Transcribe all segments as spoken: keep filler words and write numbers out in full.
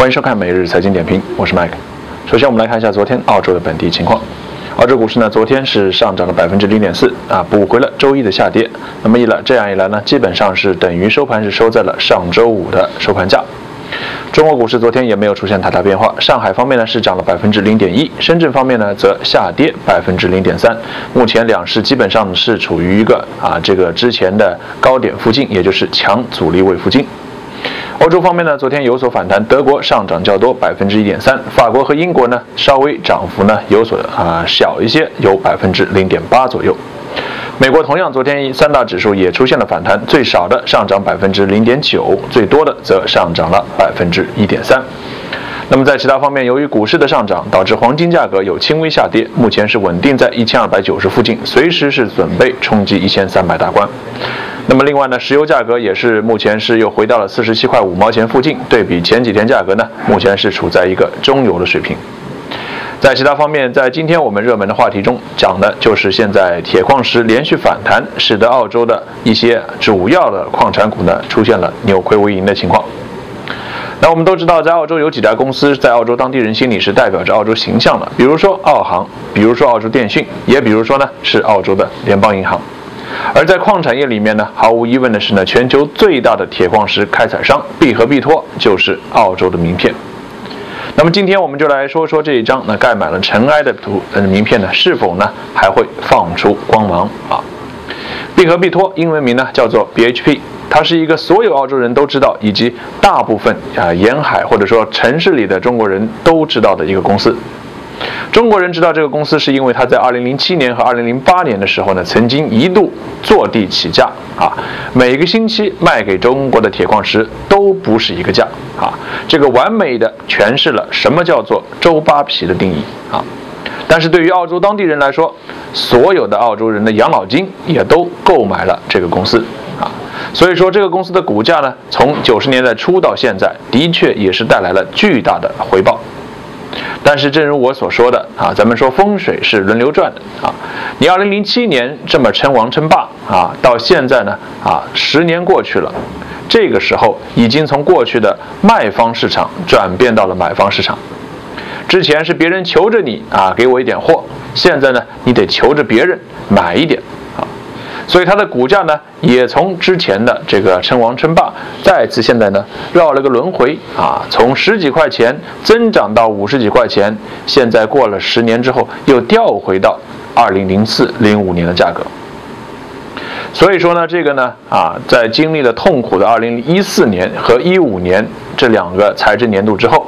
欢迎收看每日财经点评，我是 Mike。首先我们来看一下昨天澳洲的本地情况。澳洲股市呢，昨天是上涨了 百分之零点四 啊，补回了周一的下跌。那么一来，这样一来呢，基本上是等于收盘是收在了上周五的收盘价。中国股市昨天也没有出现太大变化。上海方面呢是涨了 百分之零点一， 深圳方面呢则下跌 百分之零点三。 目前两市基本上是处于一个啊这个之前的高点附近，也就是强阻力位附近。欧洲方面呢，昨天有所反弹，德国上涨较多 百分之一点三， 法国和英国呢稍微涨幅呢有所啊小一些，有 百分之零点八 左右。美国同样，昨天三大指数也出现了反弹，最少的上涨 百分之零点九， 最多的则上涨了 百分之一点三。 那么在其他方面，由于股市的上涨，导致黄金价格有轻微下跌，目前是稳定在一千二百九十附近，随时是准备冲击一千三百大关。那么另外呢，石油价格也是目前是又回到了四十七块五毛钱附近，对比前几天价格呢，目前是处在一个中游的水平。在其他方面，在今天我们热门的话题中讲的就是现在铁矿石连续反弹，使得澳洲的一些主要的矿产股呢出现了扭亏为盈的情况。那我们都知道，在澳洲有几家公司在澳洲当地人心里是代表着澳洲形象的，比如说澳航，比如说澳洲电讯，也比如说呢是澳洲的联邦银行。而在矿产业里面呢，毫无疑问的是呢，全球最大的铁矿石开采商必和必拓就是澳洲的名片。那么今天我们就来说说这一张那盖满了尘埃的图呃名片呢，是否呢还会放出光芒啊？必和必拓英文名呢叫做 B H P， 它是一个所有澳洲人都知道，以及大部分啊沿海或者说城市里的中国人都知道的一个公司。中国人知道这个公司，是因为它在二零零七年和二零零八年的时候呢，曾经一度坐地起价啊，每个星期卖给中国的铁矿石都不是一个价啊，这个完美的诠释了什么叫做周扒皮的定义啊。但是对于澳洲当地人来说，所有的澳洲人的养老金也都购买了这个公司啊，所以说这个公司的股价呢，从九十年代初到现在，的确也是带来了巨大的回报。但是，正如我所说的啊，咱们说风水是轮流转的啊。你二零零七年这么称王称霸啊，到现在呢啊，十年过去了，这个时候已经从过去的卖方市场转变到了买方市场。之前是别人求着你啊，给我一点货，现在呢，你得求着别人买一点啊。所以它的股价呢，也从之前的这个称王称霸，再次现在呢绕了个轮回啊，从十几块钱增长到五十几块钱，现在过了十年之后又掉回到二零零四零五年的价格。所以说呢，这个呢啊，在经历了痛苦的二零一四年和一五年这两个财政年度之后，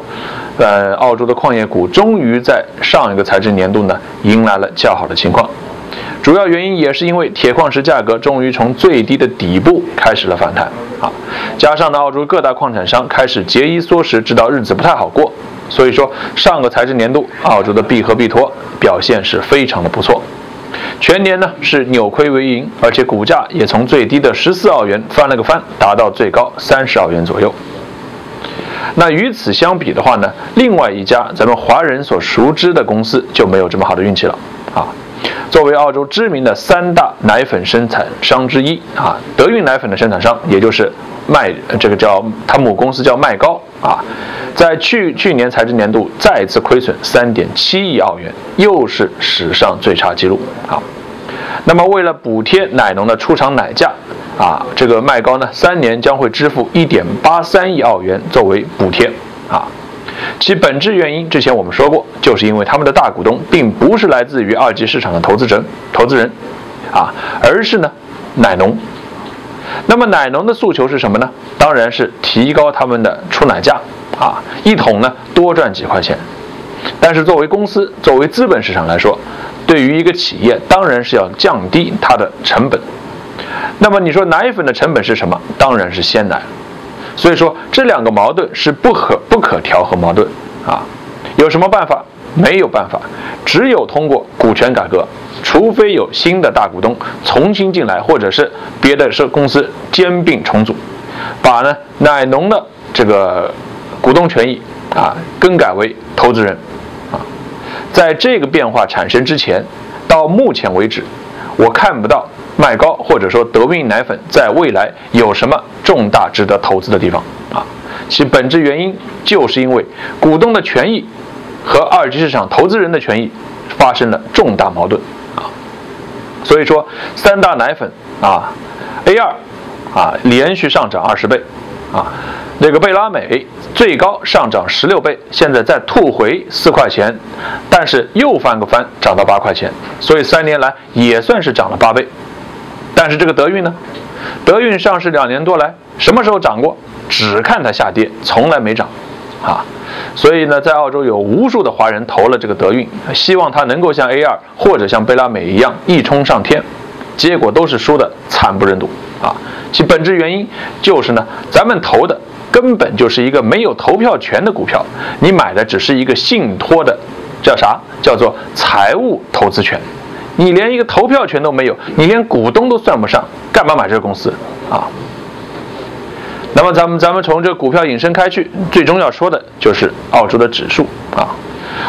呃，澳洲的矿业股终于在上一个财政年度呢迎来了较好的情况。主要原因也是因为铁矿石价格终于从最低的底部开始了反弹啊，加上呢澳洲各大矿产商开始节衣缩食，知道日子不太好过，所以说上个财政年度澳洲的必和必拓表现是非常的不错，全年呢是扭亏为盈，而且股价也从最低的十四澳元翻了个番，达到最高三十澳元左右。那与此相比的话呢，另外一家咱们华人所熟知的公司就没有这么好的运气了啊。作为澳洲知名的三大奶粉生产商之一啊，德运奶粉的生产商，也就是麦这个叫他母公司叫麦高啊，在去去年财政年度再次亏损 三点七亿澳元，又是史上最差记录啊。那么为了补贴奶农的出厂奶价啊，这个麦高呢三年将会支付 一点八三亿澳元作为补贴啊。其本质原因，之前我们说过，就是因为他们的大股东并不是来自于二级市场的投资者、投资人，啊，而是呢奶农。那么奶农的诉求是什么呢？当然是提高他们的出奶价，啊，一桶呢多赚几块钱。但是作为公司、作为资本市场来说，对于一个企业，当然是要降低它的成本。那么你说奶粉的成本是什么？当然是鲜奶。所以说这两个矛盾是不可不可调和矛盾啊，有什么办法？没有办法，只有通过股权改革，除非有新的大股东重新进来，或者是别的公司兼并重组，把呢奶农的这个股东权益啊更改为投资人啊。在这个变化产生之前，到目前为止，我看不到麦高或者说德运奶粉在未来有什么重大值得投资的地方啊？其本质原因就是因为股东的权益和二级市场投资人的权益发生了重大矛盾啊。所以说，三大奶粉啊 ，A 二 啊连续上涨二十倍啊，那个贝拉美最高上涨十六倍，现在再吐回四块钱，但是又翻个番涨到八块钱，所以三年来也算是涨了八倍。但是这个德运呢？德运上市两年多来，什么时候涨过？只看它下跌，从来没涨，啊，所以呢，在澳洲有无数的华人投了这个德运，希望它能够像 A 二 或者像贝拉美一样一冲上天，结果都是输的惨不忍睹啊！其本质原因就是呢，咱们投的根本就是一个没有投票权的股票，你买的只是一个信托的，叫啥？叫做财务投资权。你连一个投票权都没有，你连股东都算不上，干嘛买这个公司啊？那么咱们咱们从这股票引申开去，最终要说的就是澳洲的指数啊。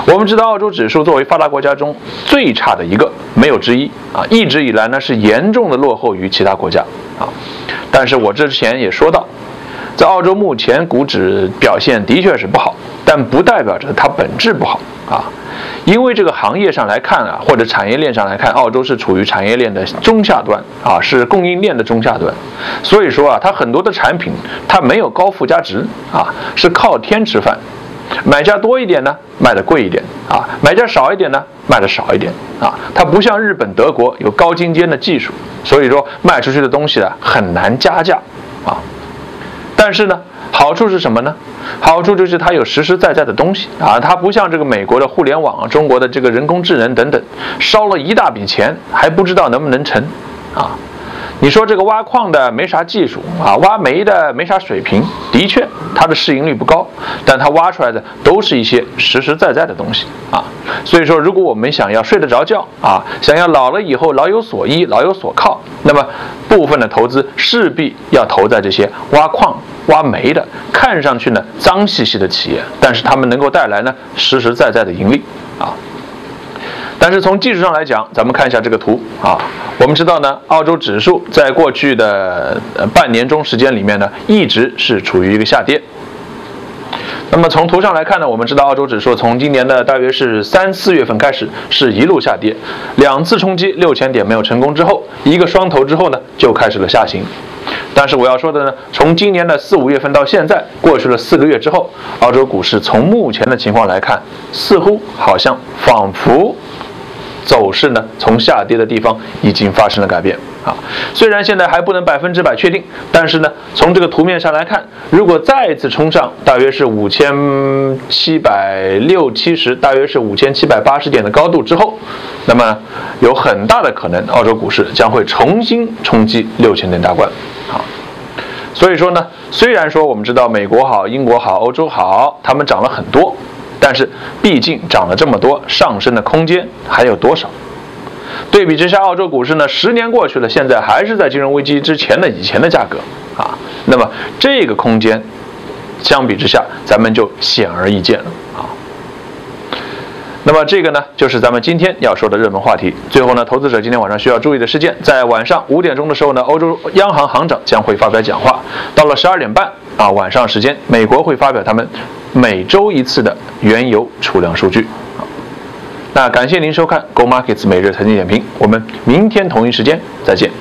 我们知道澳洲指数作为发达国家中最差的一个，没有之一啊，一直以来呢是严重的落后于其他国家啊。但是我之前也说到，在澳洲目前股指表现的确是不好，但不代表着它本质不好啊。因为这个行业上来看啊，或者产业链上来看，澳洲是处于产业链的中下端啊，是供应链的中下端，所以说啊，它很多的产品它没有高附加值啊，是靠天吃饭，买家多一点呢，卖的贵一点啊，买家少一点呢，卖的少一点啊，它不像日本、德国有高精尖的技术，所以说卖出去的东西啊很难加价啊。但是呢，好处是什么呢？好处就是它有实实在在的东西啊，它不像这个美国的互联网、中国的这个人工智能等等，烧了一大笔钱还不知道能不能成啊。你说这个挖矿的没啥技术啊，挖煤的没啥水平，的确它的市盈率不高，但它挖出来的都是一些实实在在的东西啊。所以说，如果我们想要睡得着觉啊，想要老了以后老有所依、老有所靠，那么部分的投资势必要投在这些挖矿、挖煤的看上去呢脏兮兮的企业，但是他们能够带来呢实实在在的盈利啊。但是从技术上来讲，咱们看一下这个图啊，我们知道呢，澳洲指数在过去的半年中时间里面呢，一直是处于一个下跌。那么从图上来看呢，我们知道澳洲指数从今年的大约是三四月份开始是一路下跌，两次冲击六千点没有成功之后，一个双头之后呢，就开始了下行。但是我要说的呢，从今年的四五月份到现在，过去了四个月之后，澳洲股市从目前的情况来看，似乎好像仿佛走势呢，从下跌的地方已经发生了改变啊。虽然现在还不能百分之百确定，但是呢，从这个图面上来看，如果再一次冲上，大约是五千七百六七十，大约是五千七百八十点的高度之后，那么有很大的可能，澳洲股市将会重新冲击六千点大关啊。所以说呢，虽然说我们知道美国好、英国好、欧洲好，他们涨了很多。但是毕竟涨了这么多，上升的空间还有多少？对比之下，澳洲股市呢，十年过去了，现在还是在金融危机之前的以前的价格啊。那么这个空间，相比之下，咱们就显而易见了啊。那么这个呢，就是咱们今天要说的热门话题。最后呢，投资者今天晚上需要注意的事件，在晚上五点钟的时候呢，欧洲央行行长将会发表讲话。到了十二点半啊，晚上时间，美国会发表他们每周一次的原油储量数据。那感谢您收看 Go Markets 每日财经点评，我们明天同一时间再见。